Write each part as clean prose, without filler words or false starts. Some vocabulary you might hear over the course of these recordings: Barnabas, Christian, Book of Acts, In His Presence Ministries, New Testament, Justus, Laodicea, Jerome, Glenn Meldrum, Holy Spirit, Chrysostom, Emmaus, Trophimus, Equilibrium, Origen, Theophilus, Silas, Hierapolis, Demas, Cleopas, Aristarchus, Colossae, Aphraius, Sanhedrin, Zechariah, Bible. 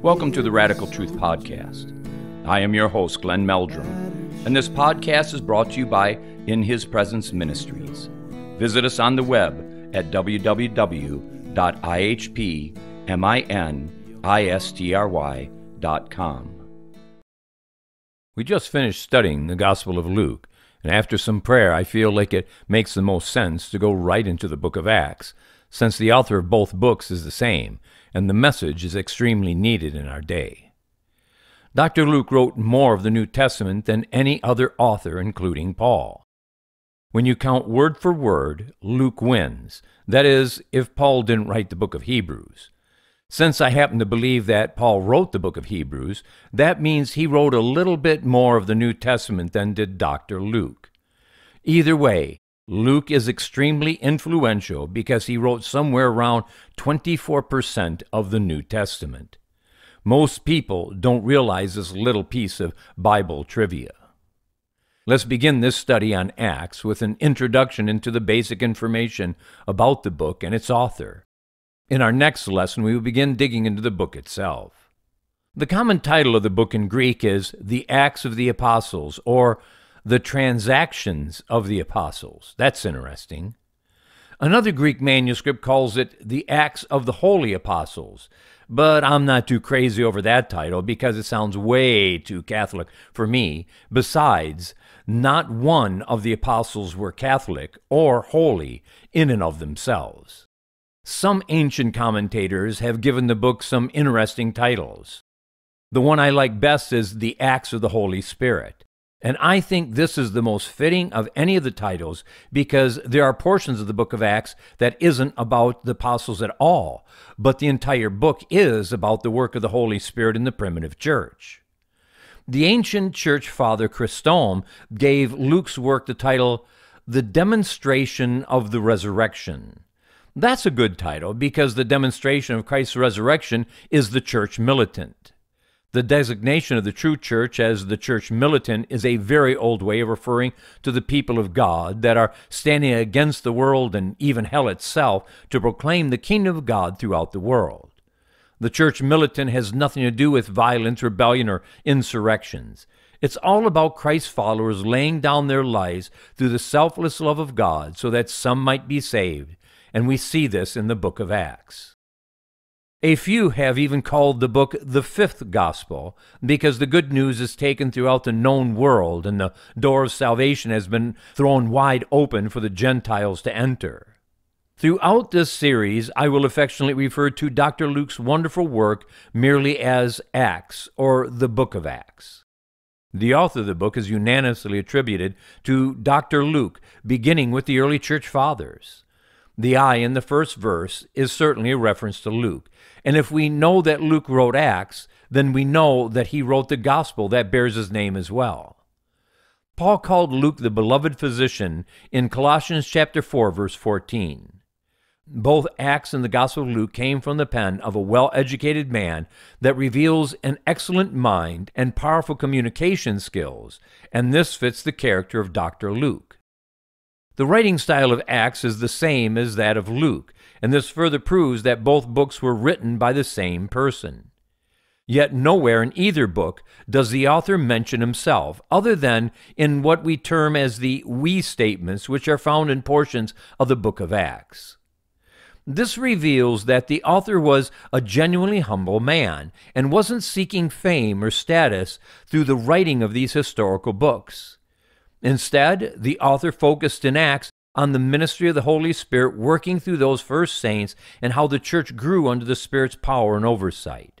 Welcome to the Radical Truth Podcast. I am your host, Glenn Meldrum, and this podcast is brought to you by In His Presence Ministries. Visit us on the web at www.ihpministry.com. We just finished studying the Gospel of Luke, and after some prayer, I feel like it makes the most sense to go right into the Book of Acts, since the author of both books is the same, and the message is extremely needed in our day. Dr. Luke wrote more of the New Testament than any other author, including Paul. When you count word for word, Luke wins. That is, if Paul didn't write the book of Hebrews. Since I happen to believe that Paul wrote the book of Hebrews, that means he wrote a little bit more of the New Testament than did Dr. Luke. Either way, Luke is extremely influential because he wrote somewhere around 24% of the New Testament. Most people don't realize this little piece of Bible trivia. Let's begin this study on Acts with an introduction into the basic information about the book and its author. In our next lesson, we will begin digging into the book itself. The common title of the book in Greek is The Acts of the Apostles, or The Transactions of the Apostles. That's interesting. Another Greek manuscript calls it The Acts of the Holy Apostles, but I'm not too crazy over that title because it sounds way too Catholic for me. Besides, not one of the apostles were Catholic or holy in and of themselves. Some ancient commentators have given the book some interesting titles. The one I like best is The Acts of the Holy Spirit. And I think this is the most fitting of any of the titles because there are portions of the book of Acts that isn't about the apostles at all, but the entire book is about the work of the Holy Spirit in the primitive church. The ancient church father Chrysostom gave Luke's work the title, The Demonstration of the Resurrection. That's a good title because the demonstration of Christ's resurrection is the church militant. The designation of the true church as the church militant is a very old way of referring to the people of God that are standing against the world and even hell itself to proclaim the kingdom of God throughout the world. The church militant has nothing to do with violence, rebellion, or insurrections. It's all about Christ's followers laying down their lives through the selfless love of God so that some might be saved, and we see this in the book of Acts. A few have even called the book the fifth gospel because the good news is taken throughout the known world and the door of salvation has been thrown wide open for the Gentiles to enter. Throughout this series, I will affectionately refer to Dr. Luke's wonderful work merely as Acts or the Book of Acts. The author of the book is unanimously attributed to Dr. Luke, beginning with the early church fathers. The I in the first verse is certainly a reference to Luke. And if we know that Luke wrote Acts, then we know that he wrote the gospel that bears his name as well. Paul called Luke the beloved physician in Colossians chapter 4, verse 14. Both Acts and the Gospel of Luke came from the pen of a well-educated man that reveals an excellent mind and powerful communication skills, and this fits the character of Dr. Luke. The writing style of Acts is the same as that of Luke, and this further proves that both books were written by the same person. Yet nowhere in either book does the author mention himself, other than in what we term as the we statements, which are found in portions of the book of Acts. This reveals that the author was a genuinely humble man and wasn't seeking fame or status through the writing of these historical books. Instead, the author focused in Acts on the ministry of the Holy Spirit working through those first saints and how the church grew under the Spirit's power and oversight.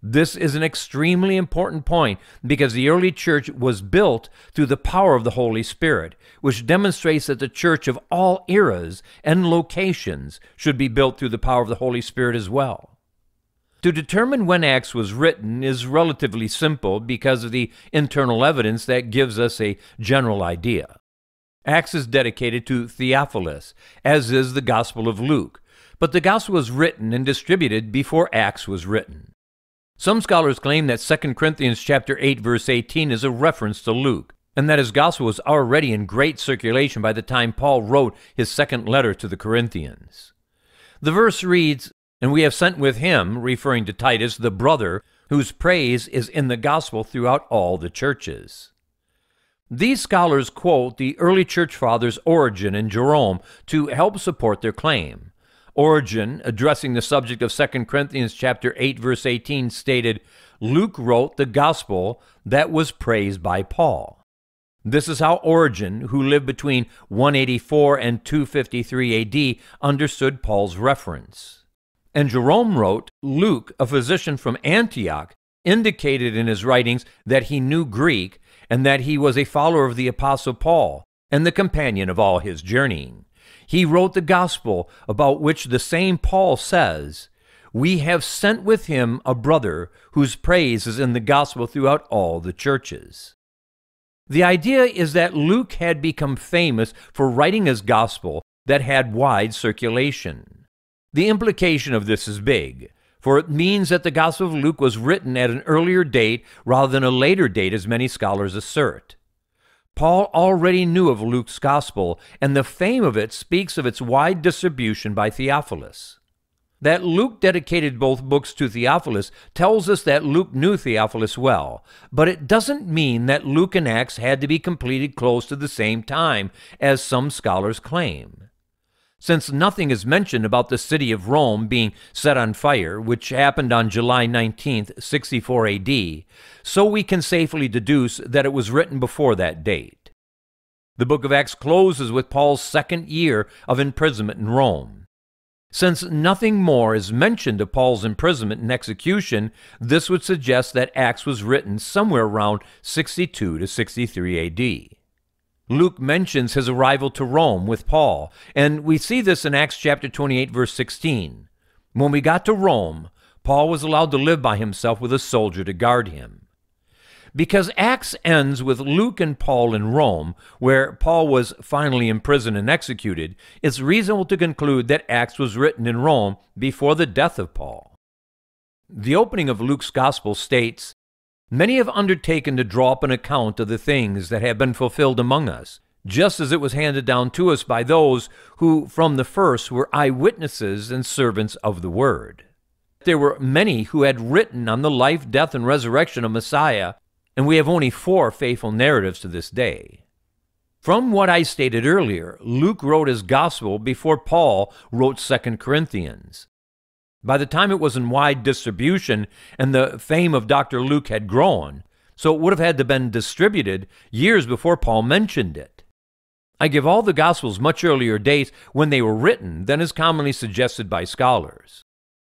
This is an extremely important point because the early church was built through the power of the Holy Spirit, which demonstrates that the church of all eras and locations should be built through the power of the Holy Spirit as well. To determine when Acts was written is relatively simple because of the internal evidence that gives us a general idea. Acts is dedicated to Theophilus, as is the Gospel of Luke, but the Gospel was written and distributed before Acts was written. Some scholars claim that 2 Corinthians chapter 8, verse 18 is a reference to Luke, and that his Gospel was already in great circulation by the time Paul wrote his second letter to the Corinthians. The verse reads, "And we have sent with him," referring to Titus, the brother, whose praise is in the gospel throughout all the churches. These scholars quote the early church fathers Origen and Jerome to help support their claim. Origen, addressing the subject of 2 Corinthians chapter 8, verse 18, stated, "Luke wrote the gospel that was praised by Paul." This is how Origen, who lived between 184 and 253 AD, understood Paul's reference. And Jerome wrote, "Luke, a physician from Antioch, indicated in his writings that he knew Greek and that he was a follower of the Apostle Paul and the companion of all his journeying. He wrote the gospel about which the same Paul says, 'We have sent with him a brother whose praise is in the gospel throughout all the churches.'" The idea is that Luke had become famous for writing his gospel that had wide circulation. The implication of this is big, for it means that the Gospel of Luke was written at an earlier date rather than a later date, as many scholars assert. Paul already knew of Luke's Gospel, and the fame of it speaks of its wide distribution by Theophilus. That Luke dedicated both books to Theophilus tells us that Luke knew Theophilus well, but it doesn't mean that Luke and Acts had to be completed close to the same time, as some scholars claim. Since nothing is mentioned about the city of Rome being set on fire, which happened on July 19, 64 AD, so we can safely deduce that it was written before that date. The book of Acts closes with Paul's second year of imprisonment in Rome. Since nothing more is mentioned of Paul's imprisonment and execution, this would suggest that Acts was written somewhere around 62 to 63 AD. Luke mentions his arrival to Rome with Paul, and we see this in Acts chapter 28, verse 16. "When we got to Rome, Paul was allowed to live by himself with a soldier to guard him." Because Acts ends with Luke and Paul in Rome, where Paul was finally imprisoned and executed, it's reasonable to conclude that Acts was written in Rome before the death of Paul. The opening of Luke's gospel states, "Many have undertaken to draw up an account of the things that have been fulfilled among us, just as it was handed down to us by those who from the first were eyewitnesses and servants of the word." There were many who had written on the life, death, and resurrection of Messiah, and we have only 4 faithful narratives to this day. From what I stated earlier, Luke wrote his gospel before Paul wrote 2 Corinthians. By the time it was in wide distribution and the fame of Dr. Luke had grown, so it would have had to have been distributed years before Paul mentioned it. I give all the Gospels much earlier dates when they were written than is commonly suggested by scholars.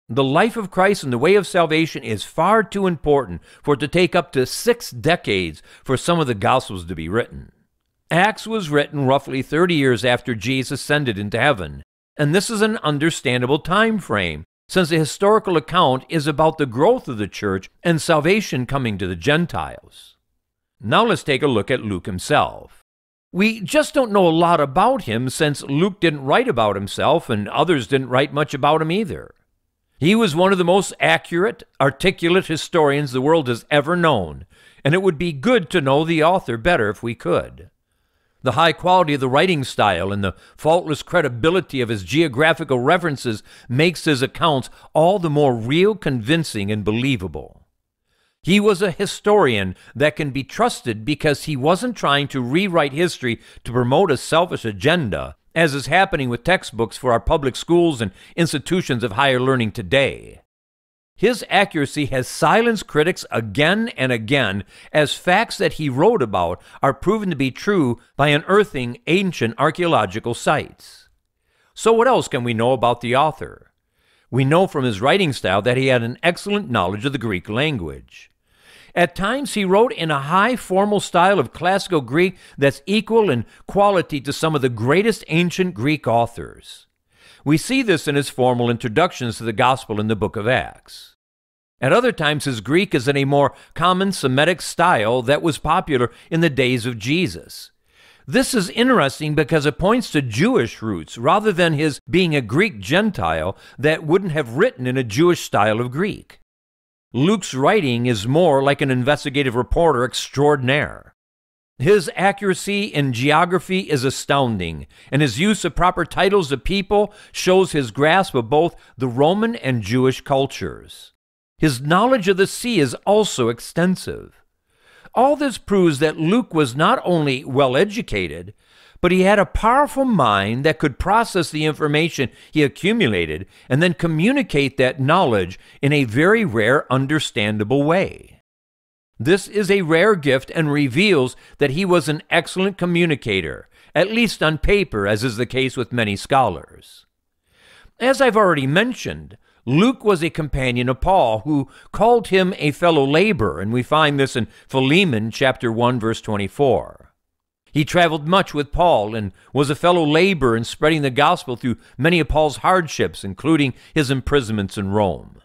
The life of Christ and the way of salvation is far too important for it to take up to 6 decades for some of the Gospels to be written. Acts was written roughly 30 years after Jesus ascended into heaven, and this is an understandable time frame, since the historical account is about the growth of the church and salvation coming to the Gentiles. Now let's take a look at Luke himself. We just don't know a lot about him, since Luke didn't write about himself and others didn't write much about him either. He was one of the most accurate, articulate historians the world has ever known, and it would be good to know the author better if we could. The high quality of the writing style and the faultless credibility of his geographical references makes his accounts all the more real, convincing, and believable. He was a historian that can be trusted because he wasn't trying to rewrite history to promote a selfish agenda, as is happening with textbooks for our public schools and institutions of higher learning today. His accuracy has silenced critics again and again, as facts that he wrote about are proven to be true by unearthing ancient archaeological sites. So what else can we know about the author? We know from his writing style that he had an excellent knowledge of the Greek language. At times he wrote in a high formal style of classical Greek that's equal in quality to some of the greatest ancient Greek authors. We see this in his formal introductions to the Gospel in the book of Acts. At other times, his Greek is in a more common Semitic style that was popular in the days of Jesus. This is interesting because it points to Jewish roots rather than his being a Greek Gentile that wouldn't have written in a Jewish style of Greek. Luke's writing is more like an investigative reporter extraordinaire. His accuracy in geography is astounding, and his use of proper titles of people shows his grasp of both the Roman and Jewish cultures. His knowledge of the sea is also extensive. All this proves that Luke was not only well-educated, but he had a powerful mind that could process the information he accumulated and then communicate that knowledge in a very rare, understandable way. This is a rare gift and reveals that he was an excellent communicator, at least on paper, as is the case with many scholars. As I've already mentioned, Luke was a companion of Paul who called him a fellow laborer, and we find this in Philemon chapter 1, verse 24. He traveled much with Paul and was a fellow laborer in spreading the gospel through many of Paul's hardships, including his imprisonments in Rome.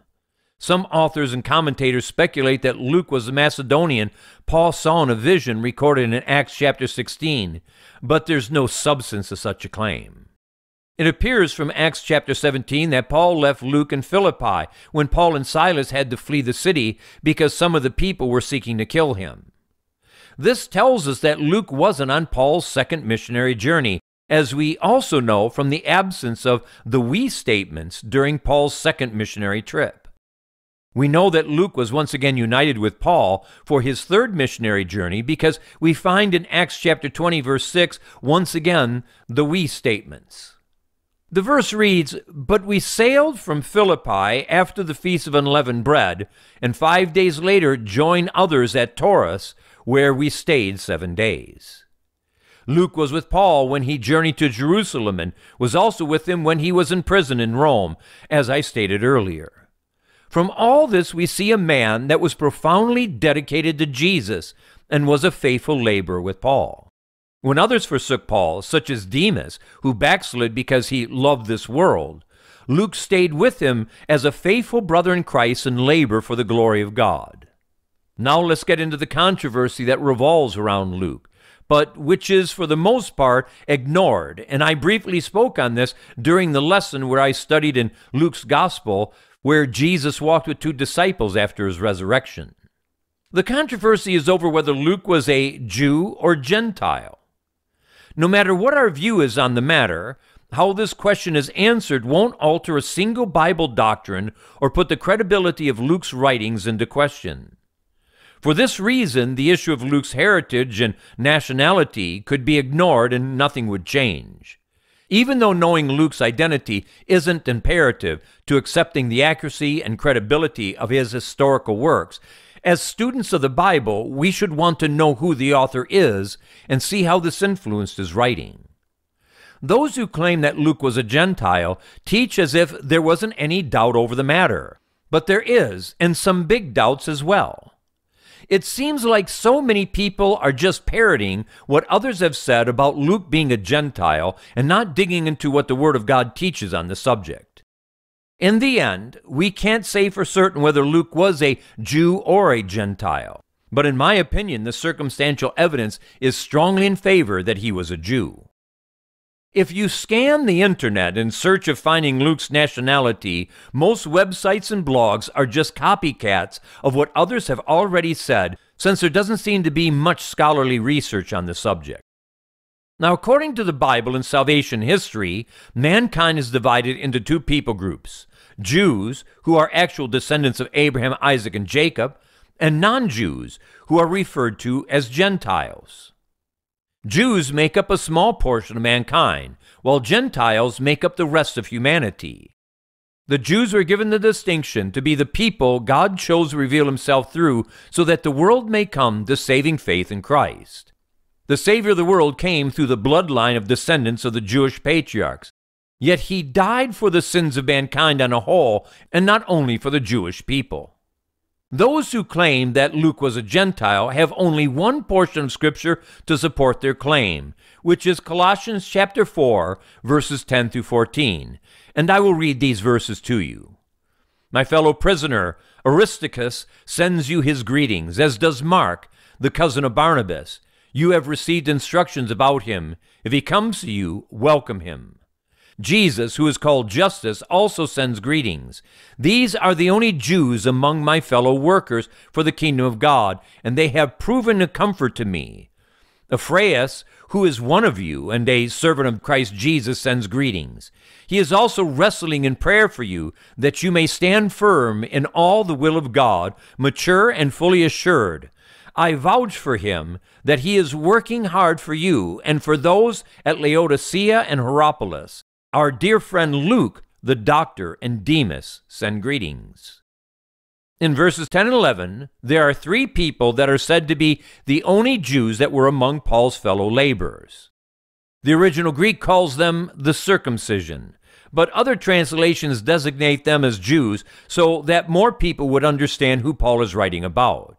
Some authors and commentators speculate that Luke was a Macedonian Paul saw in a vision recorded in Acts chapter 16, but there's no substance to such a claim. It appears from Acts chapter 17 that Paul left Luke in Philippi when Paul and Silas had to flee the city because some of the people were seeking to kill him. This tells us that Luke wasn't on Paul's second missionary journey, as we also know from the absence of the we statements during Paul's second missionary trip. We know that Luke was once again united with Paul for his third missionary journey because we find in Acts chapter 20, verse 6, once again, the we statements. The verse reads, "But we sailed from Philippi after the Feast of Unleavened Bread, and 5 days later joined others at Taurus, where we stayed 7 days." Luke was with Paul when he journeyed to Jerusalem and was also with him when he was in prison in Rome, as I stated earlier. From all this, we see a man that was profoundly dedicated to Jesus and was a faithful laborer with Paul. When others forsook Paul, such as Demas, who backslid because he loved this world, Luke stayed with him as a faithful brother in Christ and labor for the glory of God. Now let's get into the controversy that revolves around Luke, but which is, for the most part, ignored. And I briefly spoke on this during the lesson where I studied in Luke's Gospel, where Jesus walked with two disciples after his resurrection. The controversy is over whether Luke was a Jew or Gentile. No matter what our view is on the matter, how this question is answered won't alter a single Bible doctrine or put the credibility of Luke's writings into question. For this reason, the issue of Luke's heritage and nationality could be ignored and nothing would change. Even though knowing Luke's identity isn't imperative to accepting the accuracy and credibility of his historical works, as students of the Bible, we should want to know who the author is and see how this influenced his writing. Those who claim that Luke was a Gentile teach as if there wasn't any doubt over the matter, but there is, and some big doubts as well. It seems like so many people are just parroting what others have said about Luke being a Gentile and not digging into what the Word of God teaches on the subject. In the end, we can't say for certain whether Luke was a Jew or a Gentile, but in my opinion, the circumstantial evidence is strongly in favor that he was a Jew. If you scan the internet in search of finding Luke's nationality, most websites and blogs are just copycats of what others have already said, since there doesn't seem to be much scholarly research on the subject. Now, according to the Bible and salvation history, mankind is divided into two people groups: Jews, who are actual descendants of Abraham, Isaac, and Jacob, and non-Jews, who are referred to as Gentiles. Jews make up a small portion of mankind, while Gentiles make up the rest of humanity. The Jews were given the distinction to be the people God chose to reveal himself through so that the world may come to saving faith in Christ. The Savior of the world came through the bloodline of descendants of the Jewish patriarchs, yet he died for the sins of mankind on a whole and not only for the Jewish people. Those who claim that Luke was a Gentile have only one portion of Scripture to support their claim, which is Colossians chapter 4, verses 10 through 14, and I will read these verses to you. "My fellow prisoner, Aristarchus, sends you his greetings, as does Mark, the cousin of Barnabas. You have received instructions about him. If he comes to you, welcome him. Jesus, who is called Justus, also sends greetings. These are the only Jews among my fellow workers for the kingdom of God, and they have proven a comfort to me. Aphraius, who is one of you and a servant of Christ Jesus, sends greetings. He is also wrestling in prayer for you, that you may stand firm in all the will of God, mature and fully assured. I vouch for him that he is working hard for you and for those at Laodicea and Hierapolis. Our dear friend Luke, the doctor, and Demas send greetings. In verses 10 and 11, there are three people that are said to be the only Jews that were among Paul's fellow laborers. The original Greek calls them the circumcision, but other translations designate them as Jews so that more people would understand who Paul is writing about.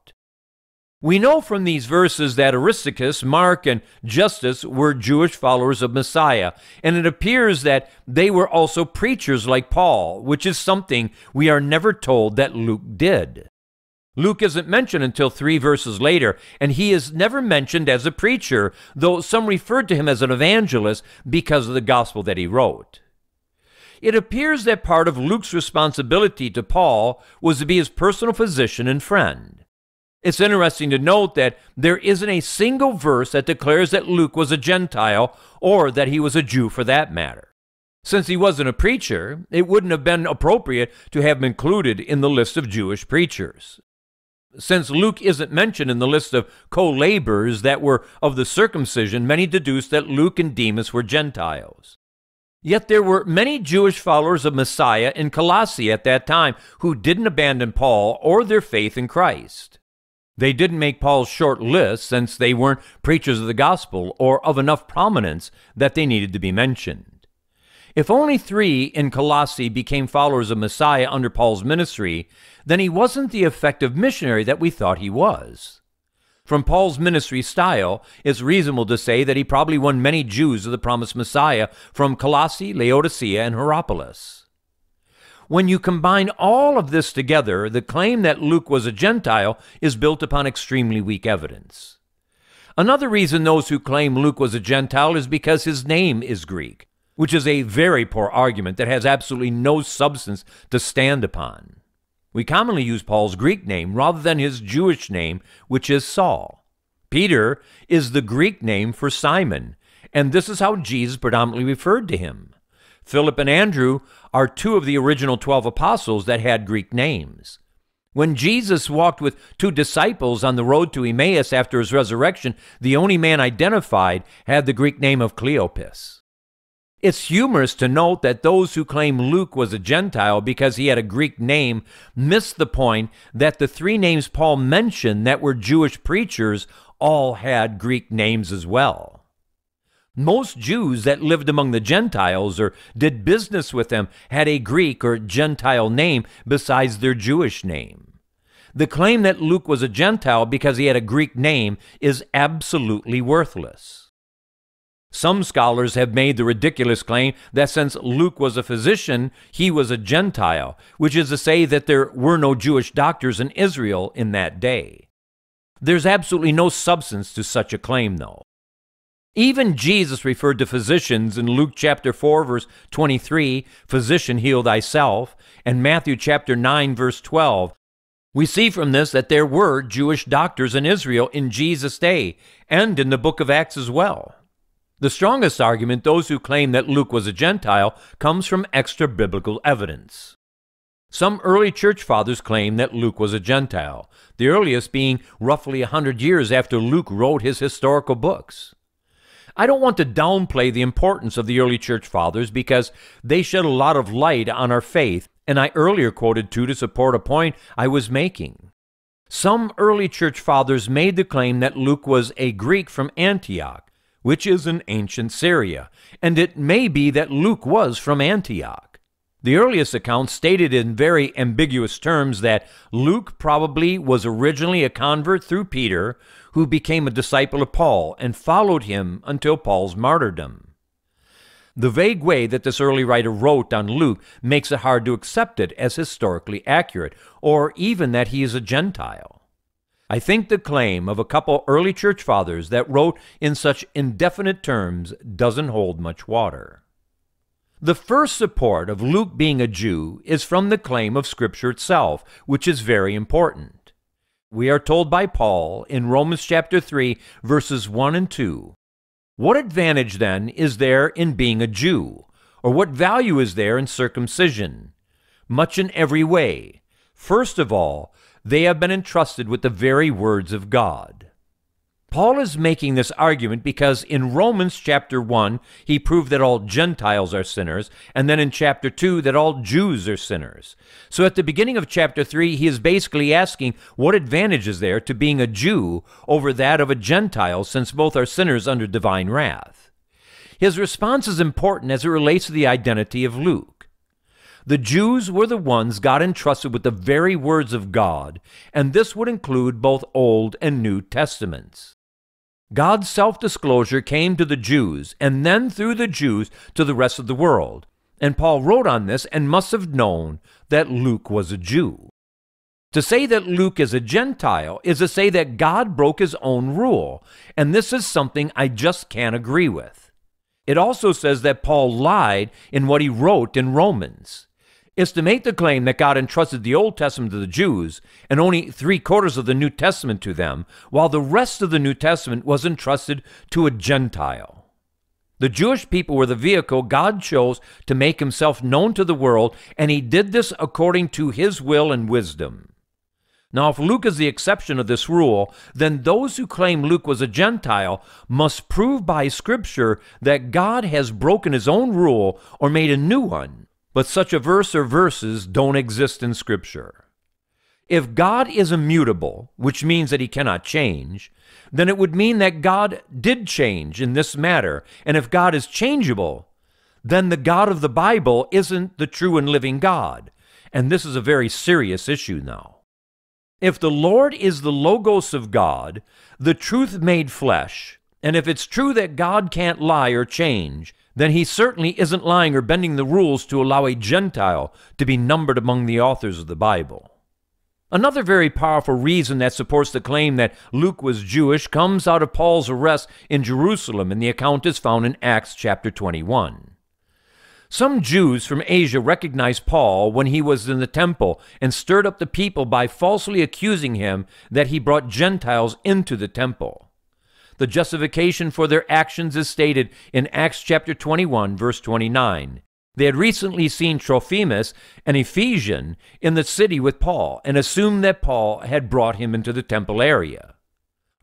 We know from these verses that Aristarchus, Mark, and Justus were Jewish followers of Messiah, and it appears that they were also preachers like Paul, which is something we are never told that Luke did. Luke isn't mentioned until 3 verses later, and he is never mentioned as a preacher, though some referred to him as an evangelist because of the gospel that he wrote. It appears that part of Luke's responsibility to Paul was to be his personal physician and friend. It's interesting to note that there isn't a single verse that declares that Luke was a Gentile or that he was a Jew for that matter. Since he wasn't a preacher, it wouldn't have been appropriate to have him included in the list of Jewish preachers. Since Luke isn't mentioned in the list of co-laborers that were of the circumcision, many deduce that Luke and Demas were Gentiles. Yet there were many Jewish followers of Messiah in Colossae at that time who didn't abandon Paul or their faith in Christ. They didn't make Paul's short list since they weren't preachers of the gospel or of enough prominence that they needed to be mentioned. If only 3 in Colossae became followers of Messiah under Paul's ministry, then he wasn't the effective missionary that we thought he was. From Paul's ministry style, it's reasonable to say that he probably won many Jews of the promised Messiah from Colossae, Laodicea, and Hierapolis. When you combine all of this together, the claim that Luke was a Gentile is built upon extremely weak evidence. Another reason those who claim Luke was a Gentile is because his name is Greek, which is a very poor argument that has absolutely no substance to stand upon. We commonly use Paul's Greek name rather than his Jewish name, which is Saul. Peter is the Greek name for Simon, and this is how Jesus predominantly referred to him. Philip and Andrew are 2 of the original 12 apostles that had Greek names. When Jesus walked with 2 disciples on the road to Emmaus after his resurrection, the only man identified had the Greek name of Cleopas. It's humorous to note that those who claim Luke was a Gentile because he had a Greek name miss the point that the 3 names Paul mentioned that were Jewish preachers all had Greek names as well. Most Jews that lived among the Gentiles or did business with them had a Greek or Gentile name besides their Jewish name. The claim that Luke was a Gentile because he had a Greek name is absolutely worthless. Some scholars have made the ridiculous claim that since Luke was a physician, he was a Gentile, which is to say that there were no Jewish doctors in Israel in that day. There's absolutely no substance to such a claim, though. Even Jesus referred to physicians in Luke chapter 4, verse 23, "Physician, heal thyself," and Matthew chapter 9, verse 12. We see from this that there were Jewish doctors in Israel in Jesus' day and in the book of Acts as well. The strongest argument those who claim that Luke was a Gentile comes from extra-biblical evidence. Some early church fathers claim that Luke was a Gentile, the earliest being roughly 100 years after Luke wrote his historical books. I don't want to downplay the importance of the early church fathers because they shed a lot of light on our faith, and I earlier quoted 2 to support a point I was making. Some early church fathers made the claim that Luke was a Greek from Antioch, which is in ancient Syria, and it may be that Luke was from Antioch. The earliest accounts stated in very ambiguous terms that Luke probably was originally a convert through Peter, who became a disciple of Paul and followed him until Paul's martyrdom. The vague way that this early writer wrote on Luke makes it hard to accept it as historically accurate, or even that he is a Gentile. I think the claim of a couple early church fathers that wrote in such indefinite terms doesn't hold much water. The first support of Luke being a Jew is from the claim of Scripture itself, which is very important. We are told by Paul in Romans chapter 3, verses 1 and 2, what advantage then is there in being a Jew? Or what value is there in circumcision? Much in every way. First of all, they have been entrusted with the very words of God. Paul is making this argument because in Romans chapter 1, he proved that all Gentiles are sinners, and then in chapter 2, that all Jews are sinners. So at the beginning of chapter 3, he is basically asking, what advantage is there to being a Jew over that of a Gentile, since both are sinners under divine wrath? His response is important as it relates to the identity of Luke. The Jews were the ones God entrusted with the very words of God, and this would include both Old and New Testaments. God's self-disclosure came to the Jews, and then through the Jews to the rest of the world. And Paul wrote on this and must have known that Luke was a Jew. To say that Luke is a Gentile is to say that God broke his own rule, and this is something I just can't agree with. It also says that Paul lied in what he wrote in Romans. It's to make the claim that God entrusted the Old Testament to the Jews and only 3/4 of the New Testament to them, while the rest of the New Testament was entrusted to a Gentile. The Jewish people were the vehicle God chose to make himself known to the world, and he did this according to his will and wisdom. Now, if Luke is the exception of this rule, then those who claim Luke was a Gentile must prove by Scripture that God has broken his own rule or made a new one. But such a verse or verses don't exist in Scripture. If God is immutable, which means that he cannot change, then it would mean that God did change in this matter. And if God is changeable, then the God of the Bible isn't the true and living God. And this is a very serious issue now. If the Lord is the Logos of God, the truth made flesh, and if it's true that God can't lie or change, then he certainly isn't lying or bending the rules to allow a Gentile to be numbered among the authors of the Bible. Another very powerful reason that supports the claim that Luke was Jewish comes out of Paul's arrest in Jerusalem, and the account is found in Acts chapter 21. Some Jews from Asia recognized Paul when he was in the temple and stirred up the people by falsely accusing him that he brought Gentiles into the temple. The justification for their actions is stated in Acts chapter 21, verse 29. They had recently seen Trophimus, an Ephesian, in the city with Paul and assumed that Paul had brought him into the temple area.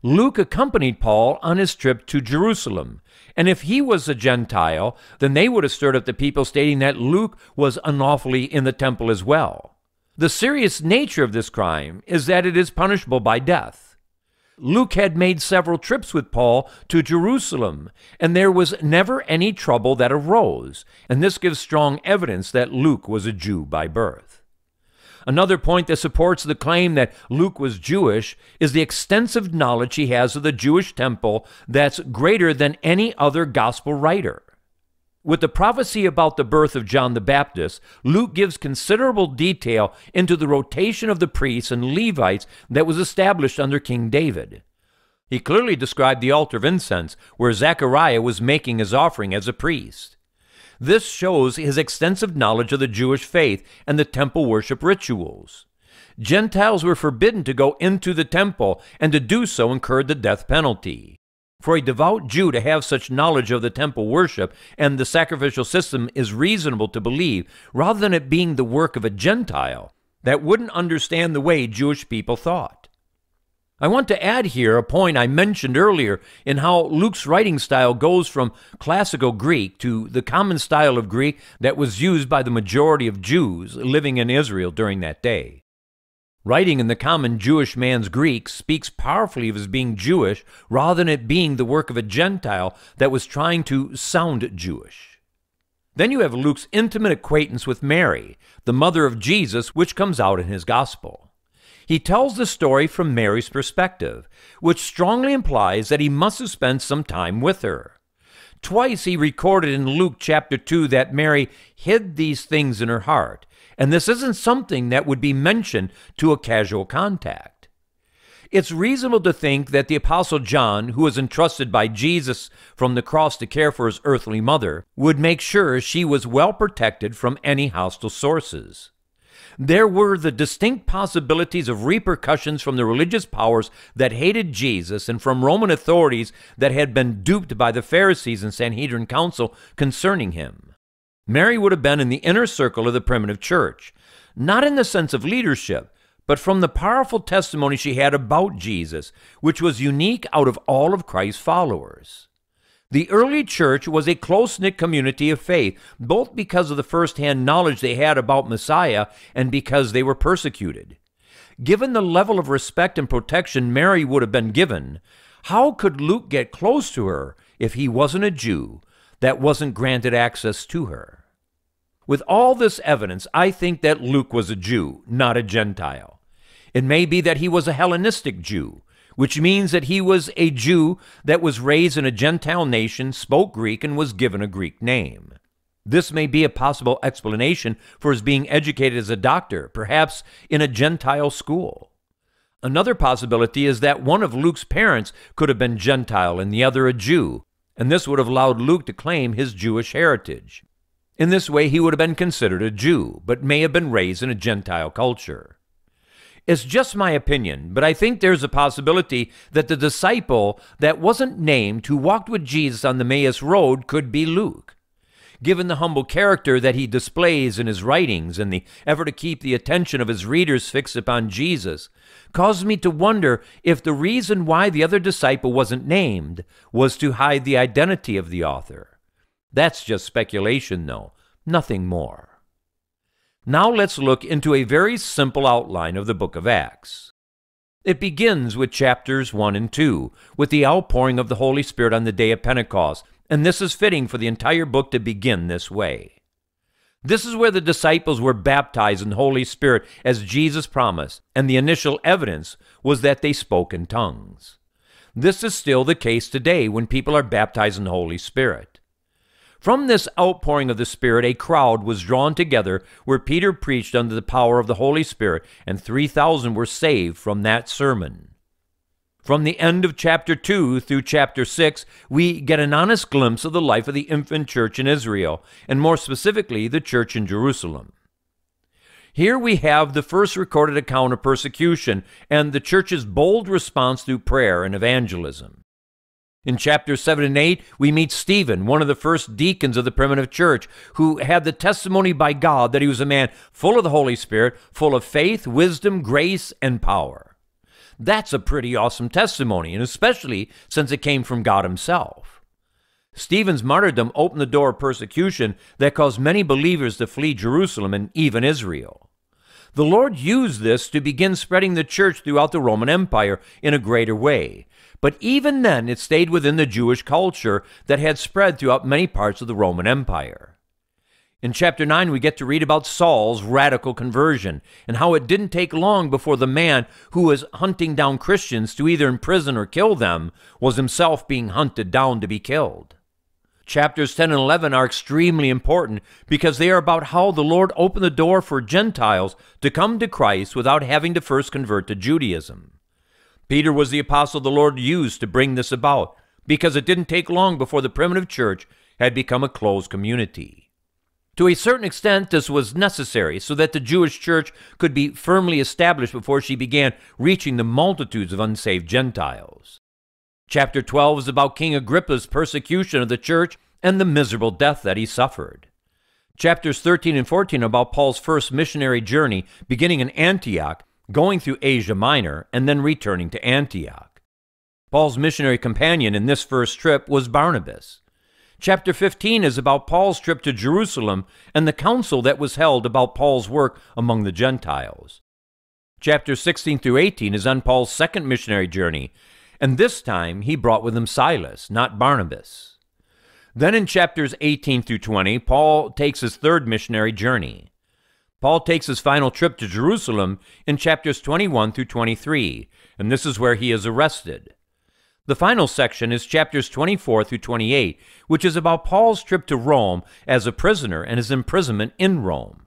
Luke accompanied Paul on his trip to Jerusalem, and if he was a Gentile, then they would have stirred up the people stating that Luke was unlawfully in the temple as well. The serious nature of this crime is that it is punishable by death. Luke had made several trips with Paul to Jerusalem, and there was never any trouble that arose, and this gives strong evidence that Luke was a Jew by birth. Another point that supports the claim that Luke was Jewish is the extensive knowledge he has of the Jewish temple that's greater than any other gospel writer. With the prophecy about the birth of John the Baptist, Luke gives considerable detail into the rotation of the priests and Levites that was established under King David. He clearly described the altar of incense where Zechariah was making his offering as a priest. This shows his extensive knowledge of the Jewish faith and the temple worship rituals. Gentiles were forbidden to go into the temple, and to do so incurred the death penalty. For a devout Jew to have such knowledge of the temple worship and the sacrificial system is reasonable to believe, rather than it being the work of a Gentile that wouldn't understand the way Jewish people thought. I want to add here a point I mentioned earlier in how Luke's writing style goes from classical Greek to the common style of Greek that was used by the majority of Jews living in Israel during that day. Writing in the common Jewish man's Greek speaks powerfully of his being Jewish rather than it being the work of a Gentile that was trying to sound Jewish. Then you have Luke's intimate acquaintance with Mary, the mother of Jesus, which comes out in his gospel. He tells the story from Mary's perspective, which strongly implies that he must have spent some time with her. Twice he recorded in Luke chapter 2 that Mary hid these things in her heart. And this isn't something that would be mentioned to a casual contact. It's reasonable to think that the Apostle John, who was entrusted by Jesus from the cross to care for his earthly mother, would make sure she was well protected from any hostile sources. There were the distinct possibilities of repercussions from the religious powers that hated Jesus and from Roman authorities that had been duped by the Pharisees and Sanhedrin council concerning him. Mary would have been in the inner circle of the primitive church, not in the sense of leadership, but from the powerful testimony she had about Jesus, which was unique out of all of Christ's followers. The early church was a close-knit community of faith, both because of the first-hand knowledge they had about Messiah and because they were persecuted. Given the level of respect and protection Mary would have been given, how could Luke get close to her if he wasn't a Jew that wasn't granted access to her? With all this evidence, I think that Luke was a Jew, not a Gentile. It may be that he was a Hellenistic Jew, which means that he was a Jew that was raised in a Gentile nation, spoke Greek, and was given a Greek name. This may be a possible explanation for his being educated as a doctor, perhaps in a Gentile school. Another possibility is that one of Luke's parents could have been Gentile and the other a Jew, and this would have allowed Luke to claim his Jewish heritage. In this way, he would have been considered a Jew, but may have been raised in a Gentile culture. It's just my opinion, but I think there's a possibility that the disciple that wasn't named who walked with Jesus on the Emmaus Road could be Luke. Given the humble character that he displays in his writings and the effort to keep the attention of his readers fixed upon Jesus, caused me to wonder if the reason why the other disciple wasn't named was to hide the identity of the author. That's just speculation, though, nothing more. Now let's look into a very simple outline of the book of Acts. It begins with chapters 1 and 2, with the outpouring of the Holy Spirit on the day of Pentecost, and this is fitting for the entire book to begin this way. This is where the disciples were baptized in the Holy Spirit as Jesus promised, and the initial evidence was that they spoke in tongues. This is still the case today when people are baptized in the Holy Spirit. From this outpouring of the Spirit, a crowd was drawn together where Peter preached under the power of the Holy Spirit, and 3,000 were saved from that sermon. From the end of chapter 2 through chapter 6, we get an honest glimpse of the life of the infant church in Israel, and more specifically, the church in Jerusalem. Here we have the first recorded account of persecution and the church's bold response through prayer and evangelism. In chapters 7 and 8, we meet Stephen, one of the first deacons of the primitive church, who had the testimony by God that he was a man full of the Holy Spirit, full of faith, wisdom, grace, and power. That's a pretty awesome testimony, and especially since it came from God himself. Stephen's martyrdom opened the door of persecution that caused many believers to flee Jerusalem and even Israel. The Lord used this to begin spreading the church throughout the Roman Empire in a greater way. But even then, it stayed within the Jewish culture that had spread throughout many parts of the Roman Empire. In chapter 9, we get to read about Saul's radical conversion and how it didn't take long before the man who was hunting down Christians to either imprison or kill them was himself being hunted down to be killed. Chapters 10 and 11 are extremely important because they are about how the Lord opened the door for Gentiles to come to Christ without having to first convert to Judaism. Peter was the apostle the Lord used to bring this about, because it didn't take long before the primitive church had become a closed community. To a certain extent, this was necessary so that the Jewish church could be firmly established before she began reaching the multitudes of unsaved Gentiles. Chapter 12 is about King Agrippa's persecution of the church and the miserable death that he suffered. Chapters 13 and 14 are about Paul's first missionary journey, beginning in Antioch, going through Asia Minor, and then returning to Antioch. Paul's missionary companion in this first trip was Barnabas. Chapter 15 is about Paul's trip to Jerusalem and the council that was held about Paul's work among the Gentiles. Chapter 16 through 18 is on Paul's second missionary journey, and this time he brought with him Silas, not Barnabas. Then in chapters 18 through 20, Paul takes his third missionary journey. Paul takes his final trip to Jerusalem in chapters 21 through 23, and this is where he is arrested. The final section is chapters 24 through 28, which is about Paul's trip to Rome as a prisoner and his imprisonment in Rome.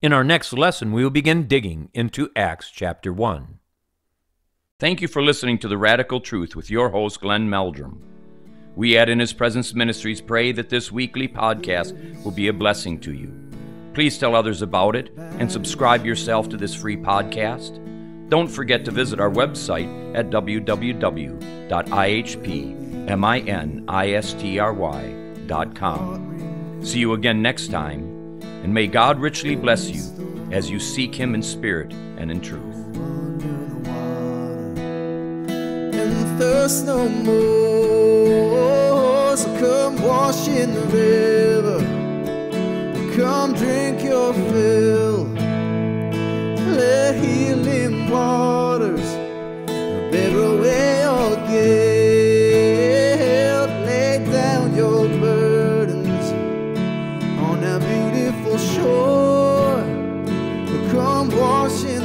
In our next lesson, we will begin digging into Acts chapter 1. Thank you for listening to The Radical Truth with your host, Glenn Meldrum. We at In His Presence Ministries pray that this weekly podcast will be a blessing to you. Please tell others about it and subscribe yourself to this free podcast. Don't forget to visit our website at www.ihpministry.com. See you again next time, and may God richly bless you as you seek Him in spirit and in truth. And thirst no more, so come wash in the river, come drink your fill. Let healing waters bear away your guilt. Lay down your burdens on that beautiful shore. Come wash in.